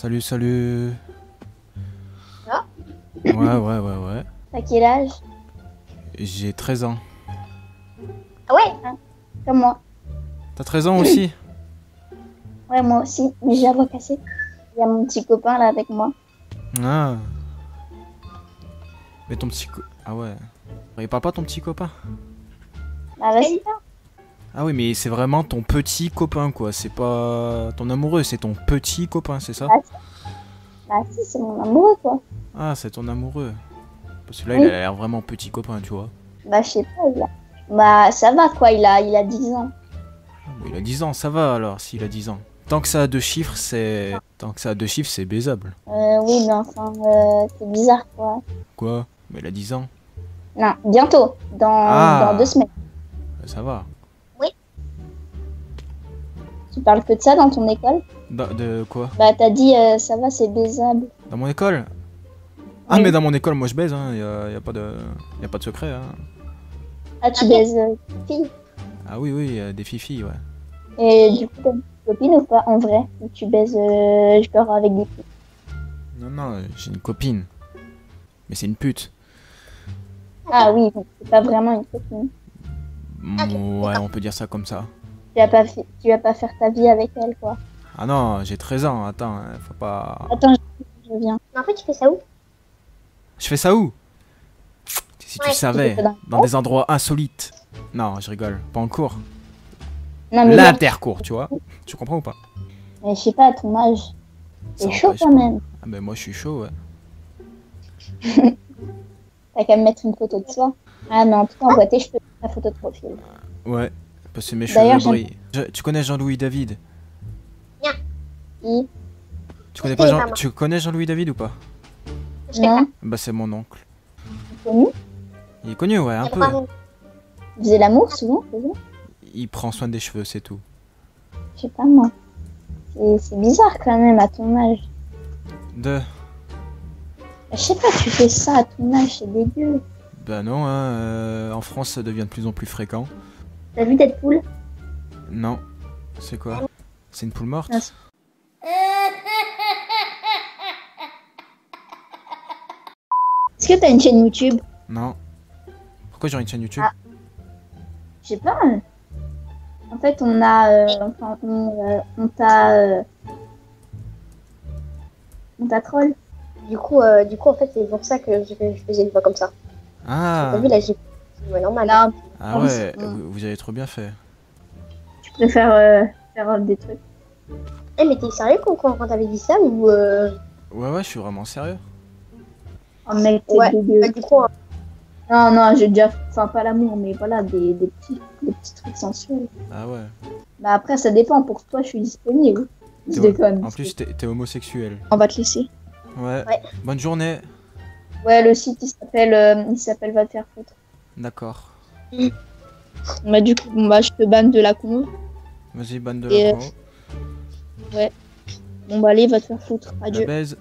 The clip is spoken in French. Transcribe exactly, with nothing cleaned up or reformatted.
Salut, salut. Ah. Ouais, ouais, ouais, ouais. T'as quel âge? J'ai treize ans. Ah ouais, hein, comme moi. T'as treize ans aussi? Ouais, moi aussi, mais j'ai la voix cassée. Il y a mon petit copain là avec moi. Ah. Mais ton petit copain... Ah ouais. Il parle pas ton petit copain? Ah vas-y. Ah oui, mais c'est vraiment ton petit copain quoi, c'est pas ton amoureux, c'est ton petit copain, c'est ça? Bah si, c'est mon amoureux quoi. Ah, c'est ton amoureux. Parce que là, oui, il a l'air vraiment petit copain, tu vois. Bah je sais pas, il a... Bah ça va quoi, il a, il a dix ans. Il a dix ans, ça va alors, s'il a dix ans. Tant que ça a deux chiffres, c'est... Tant que ça a deux chiffres, c'est baisable. Euh, oui, mais enfin, euh, c'est bizarre quoi. Quoi? Mais il a dix ans. Non, bientôt, dans, ah. dans deux semaines. Bah, ça va. Tu parles que de ça dans ton école? Bah, de quoi? Bah t'as dit euh, ça va, c'est baisable. Dans mon école? Ah oui, mais dans mon école moi je baise, hein, y a, y a, pas de, y a pas de secret. Hein. Ah tu ah, baises euh, des filles? Ah oui, oui, euh, des filles-filles, ouais. Et du coup t'as une copine ou pas en vrai? Ou tu baises euh, genre avec des filles? Non, non, j'ai une copine. Mais c'est une pute. Ah oui, c'est pas vraiment une copine. Mmh, ouais, on peut dire ça comme ça. Tu vas pas, fi... tu vas pas faire ta vie avec elle, quoi. Ah non, j'ai treize ans, attends, faut pas... Attends, je viens. Mais en fait, tu fais ça où? Je fais ça où? Si ouais, tu savais, dans, dans des endroits insolites. Non, je rigole, pas en cours. L'intercours, tu vois. Tu comprends ou pas? Mais je sais pas, à ton âge, c'est chaud quand même. Ah ben moi, je suis chaud, ouais. T'as qu'à me mettre une photo de toi. Ah mais en tout cas, en boîté, je peux mettre ta photo de profil. Ouais. Parce que mes cheveux brillent. Je, tu connais Jean-Louis David? Non. Oui. Tu connais pas Jean, tu connais Jean-Louis David ou pas? Non. Bah c'est mon oncle. Il est connu? Il est connu, ouais, un peu. Il faisait l'amour souvent, souvent. Il prend soin des cheveux, c'est tout. Je sais pas moi. C'est bizarre quand même à ton âge. De... Je sais pas, tu fais ça à ton âge, c'est dégueu. Bah non, hein, euh, en France ça devient de plus en plus fréquent. T'as vu Deadpool? Non. C'est quoi? C'est une poule morte? Est-ce que t'as une chaîne YouTube? Non. Pourquoi j'aurais une chaîne YouTube? Ah. Je sais pas. En fait, on a... Euh, enfin, on euh, on t'a... Euh, on t'a troll. Du coup, euh, du coup, en fait, c'est pour ça que je, je faisais une voix comme ça. Ah. T'as vu la... Ouais, normal. Non, ah non, ouais, vous, vous avez trop bien fait. Tu préfères euh, faire des trucs. Eh hey, mais t'es sérieux quand, quand t'avais dit ça ou euh... Ouais ouais, je suis vraiment sérieux. Oh mec, t'es ouais, dégueu. Bah, du coup, hein. Non non, j'ai déjà, enfin pas l'amour, mais voilà des, des petits des petits trucs sensuels. Ah ouais. Bah après ça dépend. Pour toi, je suis disponible. Je déconne. En plus, t'es homosexuel. On va te laisser. Ouais. ouais. Bonne journée. Ouais, le site il s'appelle euh, il s'appelle Va te faire foutre. D'accord. Mmh. Bah du coup, bah je te banne de la con. Vas-y, banne de et la con. Euh... Ouais. Bon bah allez, va te faire foutre. Adieu.